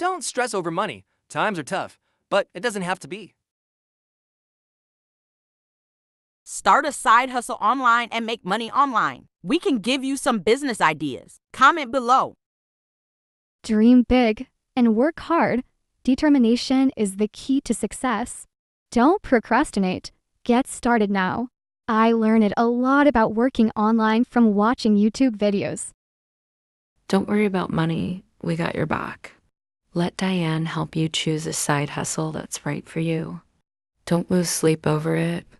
Don't stress over money. Times are tough, but it doesn't have to be. Start a side hustle online and make money online. We can give you some business ideas. Comment below. Dream big and work hard. Determination is the key to success. Don't procrastinate. Get started now. I learned a lot about working online from watching YouTube videos. Don't worry about money. We got your back. Let Diane help you choose a side hustle that's right for you. Don't lose sleep over it.